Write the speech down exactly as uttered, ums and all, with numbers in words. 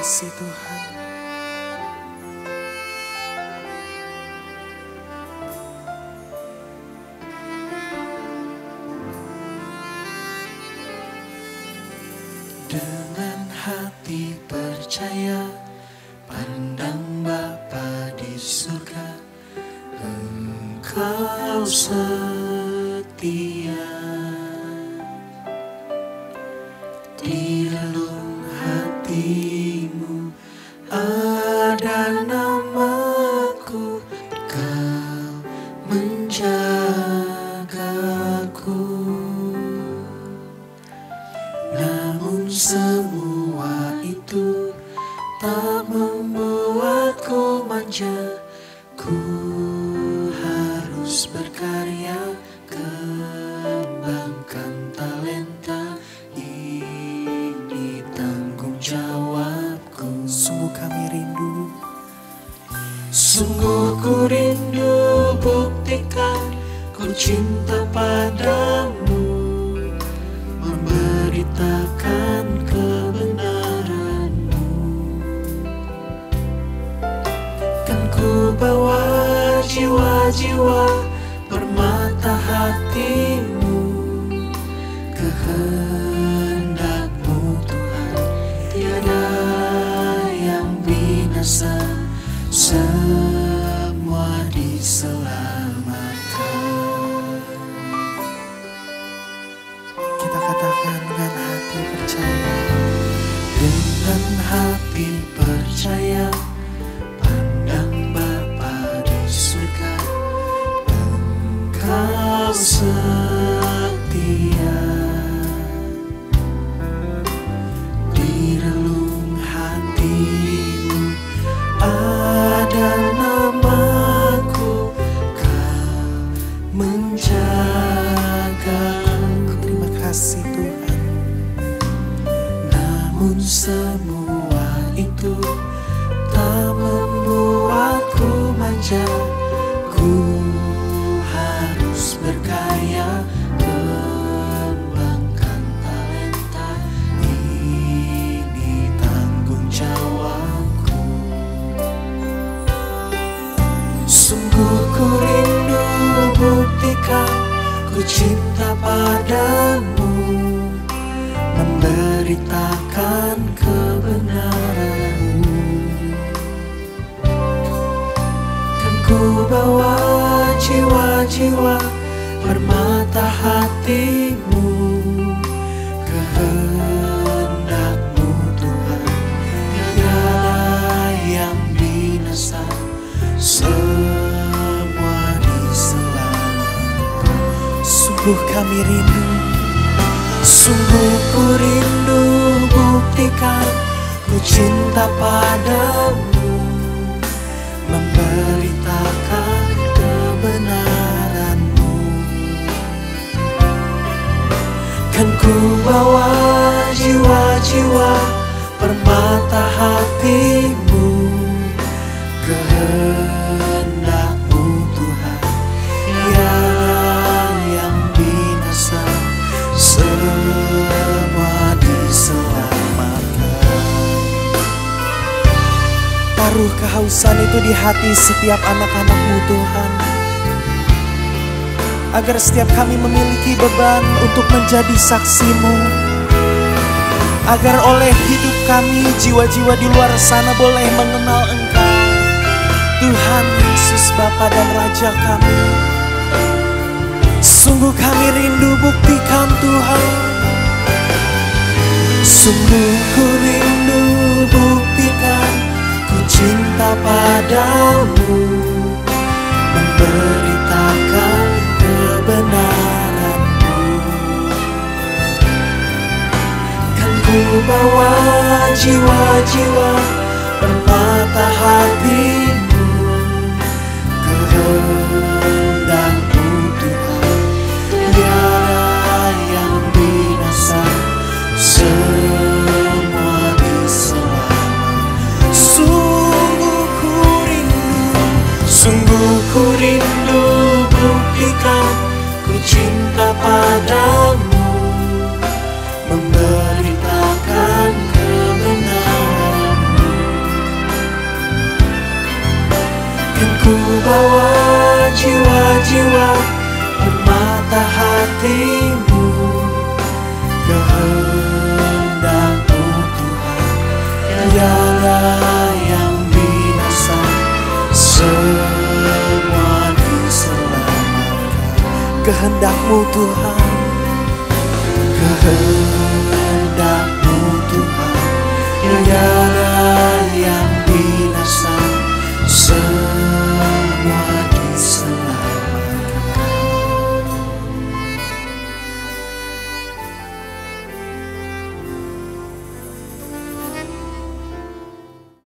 kasih Tuhan. Dengan hati percaya, pandang Bapa di surga, Engkau setia. Di dalam hatimu ada namaku, Kau menjagaku. Namun semua itu tak membuatku manja, ku harus berkarya kembangkan talenta. Sungguh kami rindu, sungguh ku rindu buktikan ku cinta padamu, memberitakan kebenaran-Mu. Kan ku bawa jiwa-jiwa permata hatimu, kehendak-Mu Tuhan tiada binasa, semua diselamatkan. Kita katakan dengan hati percaya, dengan hati percaya, pandang Bapa di surga, Engkau setia. Di relung hati ada namaku, Kau menjagaku. Terima kasih Tuhan. Namun semua itu tak membuatku manja, ku harus berkarya kembangkan talenta, ini tanggung jawab. Sungguh ku rindu buktikan ku cinta padamu, memberitakan kebenaran-Mu. Kan ku bawa jiwa-jiwa permata hatimu, kehendak-Mu Tuhan tiada yang binasa, semua diselamatkan. Sungguh kami rindu, sungguh ku rindu buktikan ku cinta padamu, memberitakan kebenaran-Mu. Kan ku bawa jiwa-jiwa permata hatimu, kehendak-Mu Tuhan tiada yang binasa, semua diselamatkan. Taruh kehausan itu di hati setiap anak-anak-Mu Tuhan, agar setiap kami memiliki beban untuk menjadi saksi-Mu, agar oleh hidup kami jiwa-jiwa di luar sana boleh mengenal Engkau, Tuhan Yesus Bapa dan Raja kami. Sungguh kami rindu buktikan Tuhan, sungguh ku rindu buktikan ku cinta padamu, memberitakan kebenaran-Mu. Kan ku bawa jiwa-jiwa permata hatimu, kehendak-Mu Tuhan tiada yang binasa, semua diselamatkan. Sungguh ku rindu, sungguh ku rindu buktikan ku cinta padamu, memberitakan kebenaran-Mu. jiwa-jiwa permata hatimu, kehendakmu Tuhan, tiada yang binasa, semua diselamatkan. Kehendakmu Tuhan, kehendakmu Tuhan, tiada